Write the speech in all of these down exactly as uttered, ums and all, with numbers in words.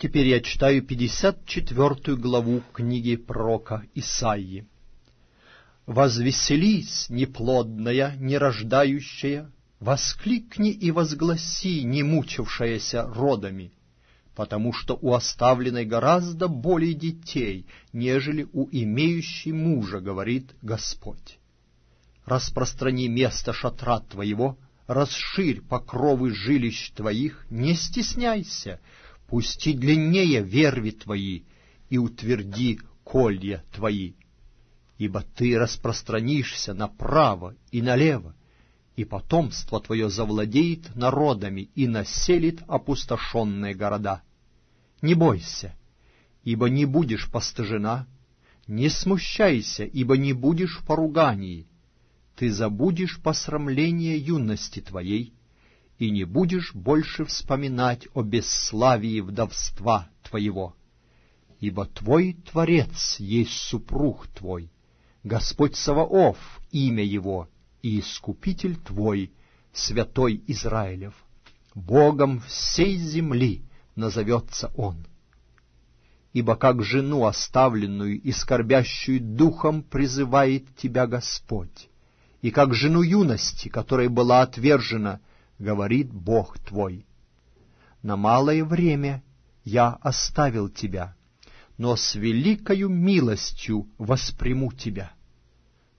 Теперь я читаю пятьдесят четвёртую главу книги пророка Исаии. «Возвеселись, неплодная, нерождающая, воскликни и возгласи, не мучившаяся родами, потому что у оставленной гораздо более детей, нежели у имеющей мужа, говорит Господь. Распространи место шатра твоего, расширь покровы жилищ твоих, не стесняйся, пусти длиннее верви твои и утверди колья твои, ибо ты распространишься направо и налево, и потомство твое завладеет народами и населит опустошенные города. Не бойся, ибо не будешь постыжена, не смущайся, ибо не будешь в поругании, ты забудешь посрамление юности твоей и не будешь больше вспоминать о бесславии вдовства твоего, ибо твой Творец есть супруг твой, Господь Саваоф имя его, и Искупитель твой, Святой Израилев, Богом всей земли назовется он. Ибо как жену оставленную и скорбящую духом призывает тебя Господь, и как жену юности, которая была отвержена, говорит Бог твой. На малое время я оставил тебя, но с великою милостью восприму тебя.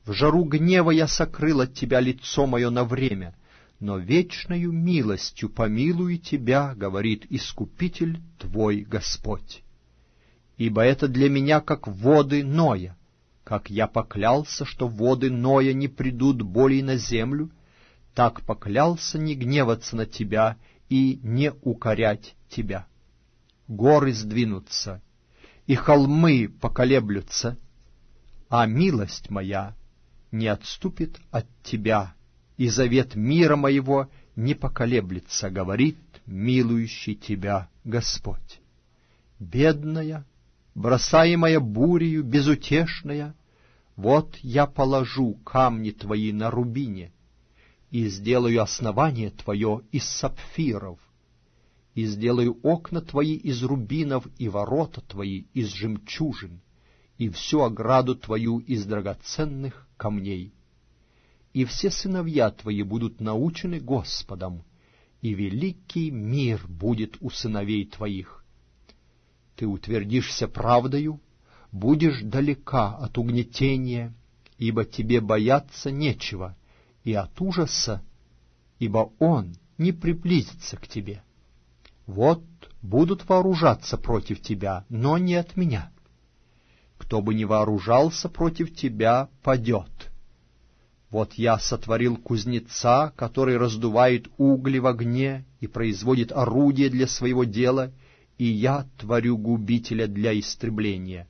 В жару гнева я сокрыл от тебя лицо мое на время, но вечною милостью помилую тебя, говорит Искупитель твой Господь. Ибо это для меня как воды Ноя, как я поклялся, что воды Ноя не придут более на землю, так поклялся не гневаться на тебя и не укорять тебя. Горы сдвинутся, и холмы поколеблются, а милость моя не отступит от тебя, и завет мира моего не поколеблется, говорит милующий тебя Господь. Бедная, бросаемая бурею, безутешная, вот я положу камни твои на рубине, и сделаю основание твое из сапфиров, и сделаю окна твои из рубинов, и ворота твои из жемчужин, и всю ограду твою из драгоценных камней. И все сыновья твои будут научены Господом, и великий мир будет у сыновей твоих. Ты утвердишься правдою, будешь далека от угнетения, ибо тебе бояться нечего, и от ужаса, ибо он не приблизится к тебе. Вот будут вооружаться против тебя, но не от меня. Кто бы ни вооружался против тебя, падет. Вот я сотворил кузнеца, который раздувает угли в огне и производит орудие для своего дела, и я творю губителя для истребления.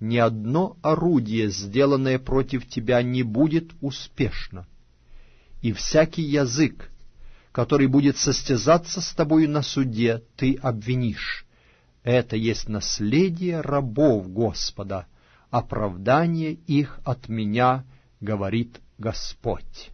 Ни одно орудие, сделанное против тебя, не будет успешно. И всякий язык, который будет состязаться с тобою на суде, ты обвинишь. Это есть наследие рабов Господа, оправдание их от меня, говорит Господь».